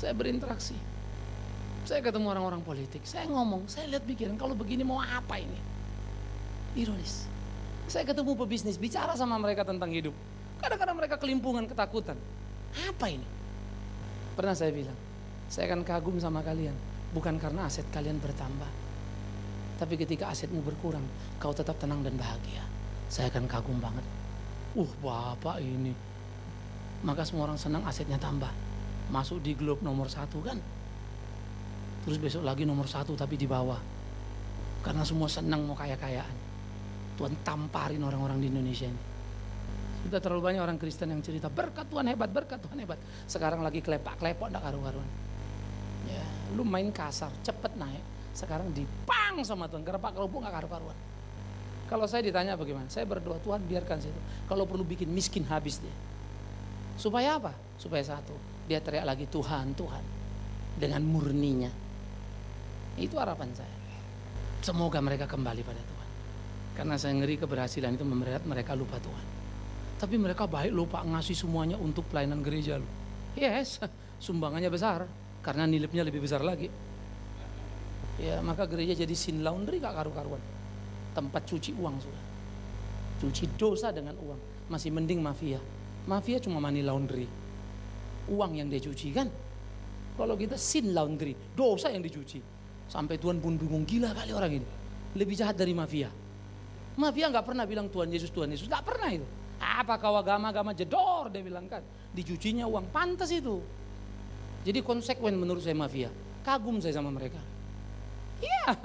Saya berinteraksi. Saya ketemu orang-orang politik, saya ngomong, saya lihat pikiran, kalau begini mau apa ini? Ironis. Saya ketemu pebisnis, bicara sama mereka tentang hidup. Kadang-kadang mereka kelimpungan, ketakutan. Apa ini? Pernah saya bilang, saya akan kagum sama kalian, bukan karena aset kalian bertambah. Tapi ketika asetmu berkurang, kau tetap tenang dan bahagia. Saya akan kagum banget. Bapak ini. Maka semua orang senang asetnya tambah. Masuk di globe nomor 1 kan. Terus besok lagi nomor 1 tapi di bawah. Karena semua senang mau kaya-kayaan. Tuhan tamparin orang-orang di Indonesia ini. Sudah terlalu banyak orang Kristen yang cerita, berkat Tuhan hebat, berkat Tuhan hebat. Sekarang lagi kelepak-kelepok, enggak karu-karuan. Ya, lu main kasar, cepet naik. Sekarang dipang sama Tuhan, gerepak kerupuk gak karu-karuan. Kalau saya ditanya bagaimana, saya berdoa Tuhan biarkan situ. Kalau perlu bikin miskin habis dia. Supaya apa? Supaya satu, dia teriak lagi Tuhan, Tuhan. Dengan murninya. Itu harapan saya. Semoga mereka kembali pada Tuhan. Karena saya ngeri keberhasilan itu memberat mereka lupa Tuhan. Tapi mereka baik lupa ngasih semuanya untuk pelayanan gereja. Yes, sumbangannya besar. Karena nilainya lebih besar lagi. Ya, maka gereja jadi sin laundry gak karu-karuan. Tempat cuci uang sudah. Cuci dosa dengan uang. Masih mending mafia. Mafia cuma money laundry. Uang yang dia cuci kan. Kalau kita sin laundry, dosa yang dicuci. Sampai Tuhan pun bingung, gila kali orang ini. Lebih jahat dari mafia. Mafia gak pernah bilang Tuhan Yesus, Tuhan Yesus. Gak pernah itu. Apa kau agama-agama jedor dia bilang kan. Dicucinya uang, pantas itu. Jadi konsekuen menurut saya mafia. Kagum saya sama mereka. Iya,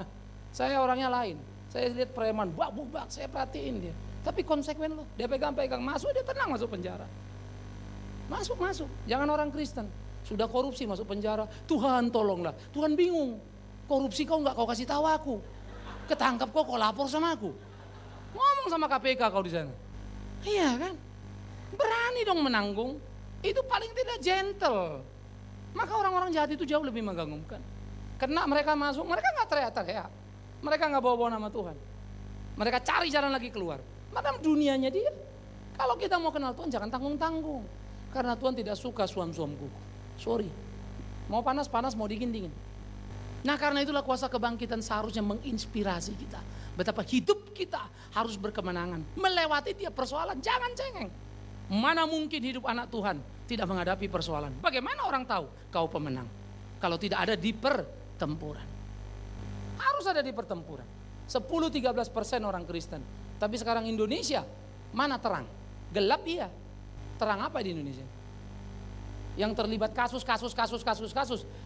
saya orangnya lain. Saya lihat preman, bak-bak, saya perhatiin dia. Tapi konsekuen loh, dia pegang-pegang. Masuk dia tenang masuk penjara. Masuk, jangan orang Kristen. Sudah korupsi masuk penjara, Tuhan tolonglah. Tuhan bingung, korupsi kau nggak kau kasih tahu aku. Ketangkap kau lapor sama aku. Ngomong sama KPK kau di sana. Iya kan? Berani dong menanggung. Itu paling tidak gentle. Maka orang-orang jahat itu jauh lebih mengganggukan. Kena mereka masuk, mereka nggak teriak-teriak, mereka nggak bawa-bawa nama Tuhan, mereka cari jalan lagi keluar. Madam dunianya dia. Kalau kita mau kenal Tuhan jangan tanggung-tanggung, karena Tuhan tidak suka suam-suam kuku. Sorry, mau panas-panas, mau dingin-dingin. Nah karena itulah kuasa kebangkitan seharusnya menginspirasi kita, betapa hidup kita harus berkemenangan, melewati tiap persoalan. Jangan cengeng. Mana mungkin hidup anak Tuhan tidak menghadapi persoalan? Bagaimana orang tahu kau pemenang kalau tidak ada di pertempuran? Harus ada di pertempuran. 10-13% orang Kristen. Tapi sekarang Indonesia mana terang? Gelap iya. Terang apa di Indonesia? Yang terlibat kasus.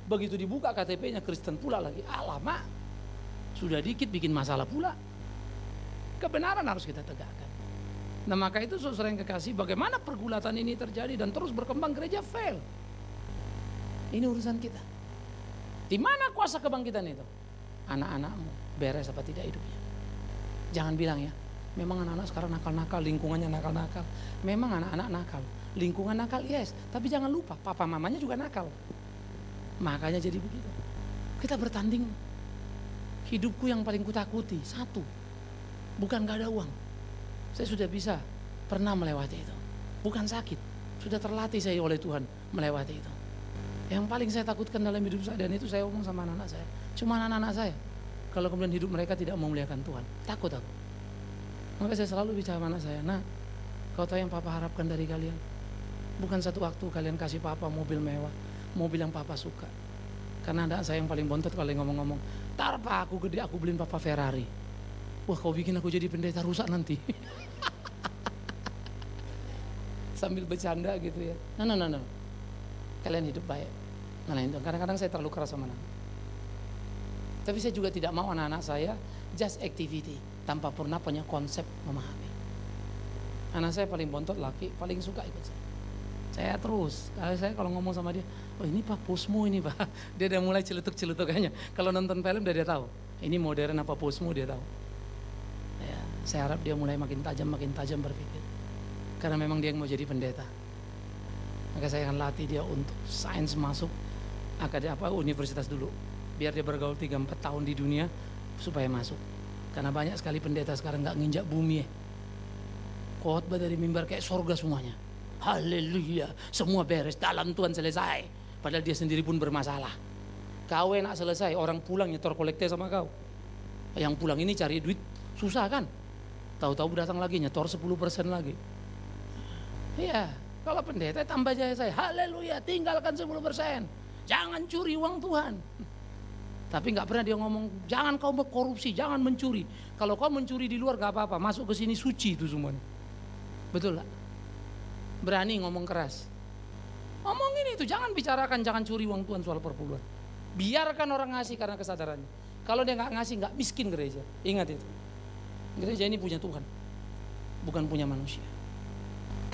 Begitu dibuka KTP-nya Kristen pula lagi. Alamak. Sudah dikit bikin masalah pula. Kebenaran harus kita tegakkan. Nah maka itu saudara yang kekasih, bagaimana pergulatan ini terjadi dan terus berkembang gereja fail. Ini urusan kita. Di mana kuasa kebangkitan itu? Anak-anakmu beres apa tidak hidupnya. Jangan bilang ya, memang anak-anak sekarang nakal-nakal, lingkungannya nakal-nakal. Memang anak-anak nakal, lingkungan nakal, yes. Tapi jangan lupa, papa mamanya juga nakal. Makanya jadi begitu. Kita bertanding. Hidupku yang paling kutakuti, satu, bukan gak ada uang. Saya sudah bisa, pernah melewati itu. Bukan sakit, sudah terlatih saya oleh Tuhan melewati itu. Yang paling saya takutkan dalam hidup saya, dan itu saya omong sama anak-anak saya. Cuma anak-anak saya, kalau kemudian hidup mereka tidak memuliakan Tuhan. Takut aku. Maka saya selalu bicara sama anak saya, nah, kau tahu yang papa harapkan dari kalian? Bukan satu waktu kalian kasih papa mobil mewah, mobil yang papa suka. Karena anak saya yang paling bontot kalau ngomong-ngomong, ntar pak aku gede aku beliin papa Ferrari. Wah kau bikin aku jadi pendeta rusak nanti. Sambil bercanda gitu ya. No. Kalian hidup baik. Kadang-kadang saya terlalu keras sama anak. Tapi saya juga tidak mau anak-anak saya just activity. Tanpa pernah punya konsep memahami. Anak saya paling bontot laki, paling suka ikut saya. Saya terus, saya kalau ngomong sama dia, oh ini pak posmu ini pak. Dia udah mulai celutuk-celutukannya. Kalau nonton film udah dia tahu, ini modern apa posmu dia tahu. Ya, saya harap dia mulai makin tajam berpikir. Karena memang dia yang mau jadi pendeta. Maka saya akan latih dia untuk sains masuk universitas dulu. Biar dia bergaul 3-4 tahun di dunia supaya masuk. Karena banyak sekali pendeta sekarang gak nginjak bumi ya. Khotbah dari mimbar kayak sorga semuanya. Haleluya, semua beres, dalam Tuhan selesai. Padahal dia sendiri pun bermasalah. Kau enak selesai, orang pulang nyetor kolekte sama kau. Yang pulang ini cari duit susah kan. Tahu-tahu datang lagi nyetor 10% lagi. Iya, kalau pendeta tambah jaya saya. Haleluya, tinggalkan 10%. Jangan curi uang Tuhan. Tapi nggak pernah dia ngomong, jangan kau berkorupsi, jangan mencuri. Kalau kau mencuri di luar gak apa-apa, masuk ke sini suci itu semuanya. Betul gak? Berani ngomong keras. Ngomongin itu, jangan bicarakan, jangan curi uang Tuhan soal perpuluhan. Biarkan orang ngasih karena kesadarannya. Kalau dia nggak ngasih, nggak miskin gereja. Ingat itu. Gereja ini punya Tuhan, bukan punya manusia.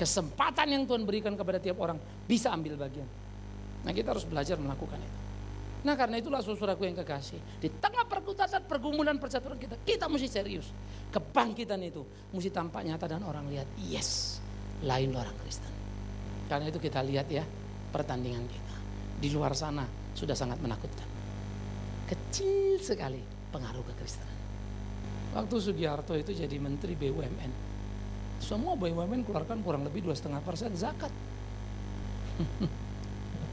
Kesempatan yang Tuhan berikan kepada tiap orang, bisa ambil bagian. Nah kita harus belajar melakukan itu. Nah karena itulah saudaraku yang kekasih, di tengah pergumulan, percaturan kita mesti serius. Kebangkitan itu mesti tampak nyata dan orang lihat, yes, lain orang Kristen. Karena itu kita lihat ya pertandingan kita di luar sana sudah sangat menakutkan. Kecil sekali pengaruh kekristenan. Waktu Sugiharto itu jadi menteri BUMN, semua BUMN keluarkan kurang lebih 2,5% zakat.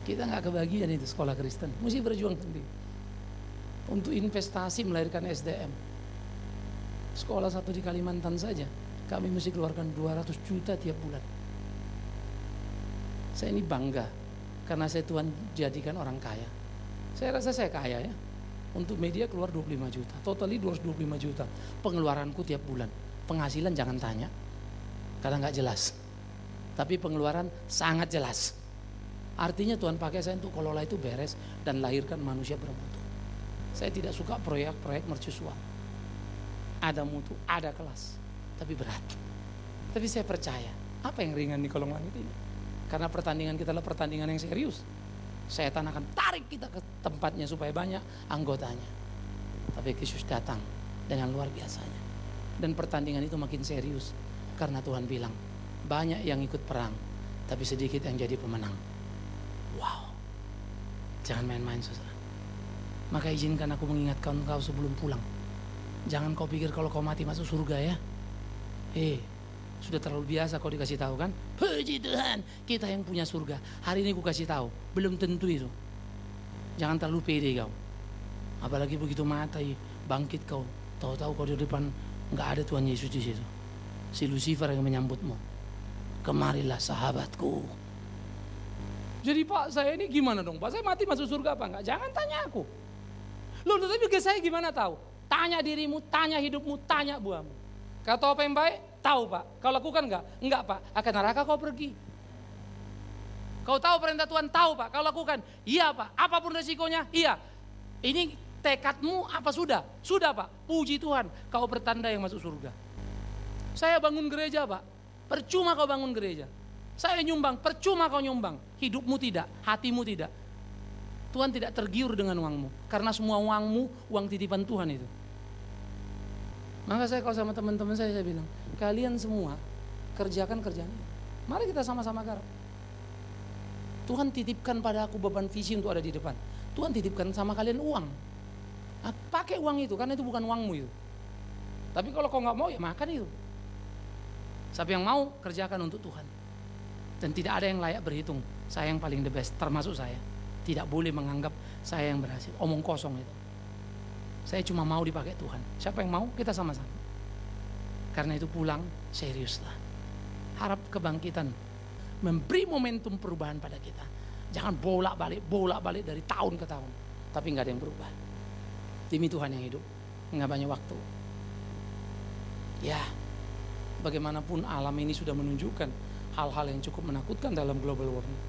Kita nggak kebagian itu sekolah Kristen. Mesti berjuang sendiri. Untuk investasi melahirkan SDM. Sekolah satu di Kalimantan saja. Kami mesti keluarkan 200 juta tiap bulan. Saya ini bangga. Karena saya Tuhan jadikan orang kaya. Saya rasa saya kaya ya. Untuk media keluar 25 juta. Totali 225 juta. Pengeluaranku tiap bulan. Penghasilan jangan tanya. Karena nggak jelas. Tapi pengeluaran sangat jelas. Artinya Tuhan pakai saya untuk kelola itu beres dan lahirkan manusia bermutu. Saya tidak suka proyek-proyek mercusuar. Ada mutu, ada kelas, tapi berat. Tapi saya percaya, apa yang ringan di kolong langit ini? Karena pertandingan kita adalah pertandingan yang serius. Setan akan tarik kita ke tempatnya supaya banyak anggotanya. Tapi Kristus datang dengan luar biasanya. Dan pertandingan itu makin serius. Karena Tuhan bilang, banyak yang ikut perang, tapi sedikit yang jadi pemenang. Wow, jangan main-main saudara. Maka izinkan aku mengingatkan kau sebelum pulang. Jangan kau pikir kalau kau mati masuk surga ya. Sudah terlalu biasa kau dikasih tahu kan. Puji Tuhan, kita yang punya surga. Hari ini ku kasih tahu, belum tentu itu. Jangan terlalu pede kau. Apalagi begitu mati, bangkit kau. Tahu-tahu kau di depan nggak ada Tuhan Yesus di situ. Si Lucifer yang menyambutmu. Kemarilah sahabatku. Jadi pak saya ini gimana dong pak, saya mati masuk surga apa enggak? Jangan tanya aku. Loh tapi saya gimana tahu? Tanya dirimu, tanya hidupmu, tanya buahmu. Kau tahu apa yang baik? Tahu pak. Kau lakukan enggak? Enggak pak. Akan neraka kau pergi. Kau tahu perintah Tuhan? Tahu pak. Kau lakukan? Iya pak. Apapun resikonya? Iya. Ini tekadmu apa sudah? Sudah pak. Puji Tuhan, kau pertanda yang masuk surga. Saya bangun gereja pak. Percuma kau bangun gereja. Saya nyumbang, percuma kau nyumbang. Hidupmu tidak, hatimu tidak. Tuhan tidak tergiur dengan uangmu, karena semua uangmu uang titipan Tuhan itu. Maka saya kalau sama teman-teman saya bilang, kalian semua kerjakan kerjaan. Mari kita sama-sama garap. Tuhan titipkan pada aku beban visi untuk ada di depan. Tuhan titipkan sama kalian uang. Nah, pakai uang itu, karena itu bukan uangmu itu. Tapi kalau kau nggak mau ya makan itu. Siapa yang mau kerjakan untuk Tuhan. Dan tidak ada yang layak berhitung. Saya yang paling the best, termasuk saya. Tidak boleh menganggap saya yang berhasil. Omong kosong itu. Saya cuma mau dipakai Tuhan. Siapa yang mau, kita sama-sama. Karena itu pulang, seriuslah. Harap kebangkitan memberi momentum perubahan pada kita. Jangan bolak-balik dari tahun ke tahun. Tapi nggak ada yang berubah. Demi Tuhan yang hidup, nggak banyak waktu. Ya, bagaimanapun alam ini sudah menunjukkan hal-hal yang cukup menakutkan dalam global warming.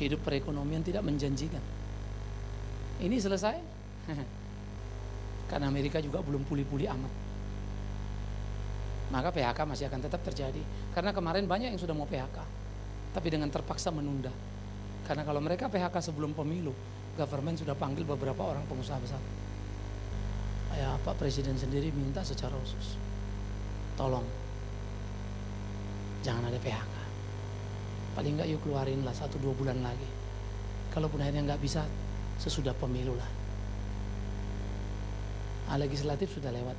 Hidup perekonomian tidak menjanjikan. Ini selesai? Karena Amerika juga belum pulih-pulih amat. Maka PHK masih akan tetap terjadi. Karena kemarin banyak yang sudah mau PHK, tapi dengan terpaksa menunda. Karena kalau mereka PHK sebelum pemilu, government sudah panggil beberapa orang pengusaha besar. Ya, Pak Presiden sendiri minta secara khusus, tolong jangan ada PHK. Paling nggak yuk keluarinlah 1-2 bulan lagi. Kalaupun akhirnya nggak bisa, sesudah pemilu lah. Nah, legislatif sudah lewat.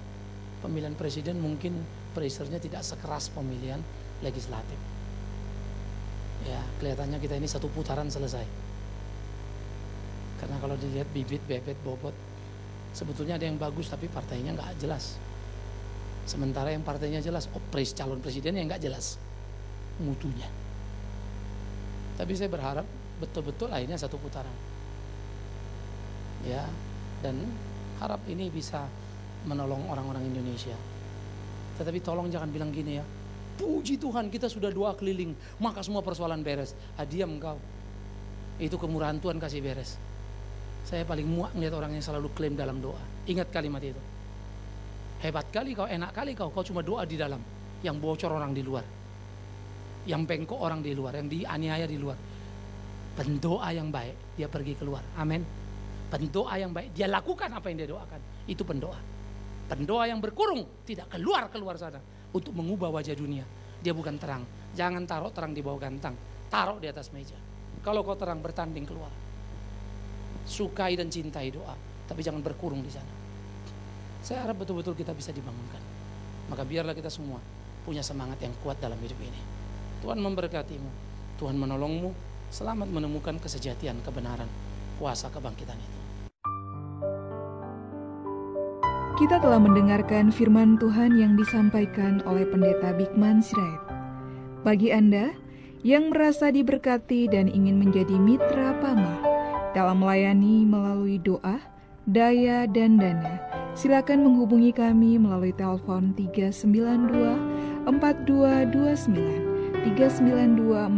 Pemilihan presiden mungkin pressure-nya tidak sekeras pemilihan legislatif. Ya, kelihatannya kita ini satu putaran selesai. Karena kalau dilihat bibit, bebet, bobot, sebetulnya ada yang bagus tapi partainya nggak jelas. Sementara yang partainya jelas, calon presidennya nggak jelas mutunya. Tapi saya berharap betul-betul akhirnya satu putaran. Ya, dan harap ini bisa menolong orang-orang Indonesia. Tetapi tolong jangan bilang gini ya, puji Tuhan kita sudah doa keliling, maka semua persoalan beres. Diam kau. Itu kemurahan Tuhan kasih beres. Saya paling muak melihat orang yang selalu klaim dalam doa. Ingat kalimat itu. Hebat kali kau, enak kali kau, kau cuma doa di dalam. Yang bocor orang di luar. Yang bengkok orang di luar, yang dianiaya di luar. Pendoa yang baik, dia pergi keluar. Amin. Pendoa yang baik, dia lakukan apa yang dia doakan. Itu pendoa. Pendoa yang berkurung, tidak keluar sana. Untuk mengubah wajah dunia. Dia bukan terang. Jangan taruh terang di bawah gantang. Taruh di atas meja. Kalau kau terang bertanding keluar. Sukai dan cintai doa, tapi jangan berkurung di sana. Saya harap betul-betul kita bisa dibangunkan. Maka biarlah kita semua punya semangat yang kuat dalam hidup ini. Tuhan memberkatimu, Tuhan menolongmu. Selamat menemukan kesejatian, kebenaran, kuasa kebangkitan itu. Kita telah mendengarkan firman Tuhan yang disampaikan oleh Pendeta Bigman Sirait. Bagi Anda yang merasa diberkati dan ingin menjadi mitra Pama dalam melayani melalui doa, daya, dan dana, silakan menghubungi kami melalui telepon 392-4229,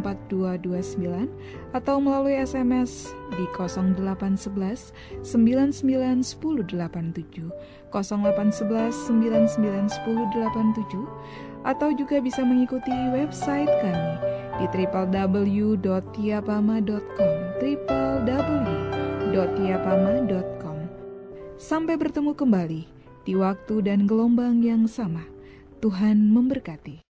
392-4229, atau melalui SMS di 0811-991087, 0811-991087, atau juga bisa mengikuti website kami di www.tiapama.com, www.tiapama.com. Sampai bertemu kembali di waktu dan gelombang yang sama. Tuhan memberkati.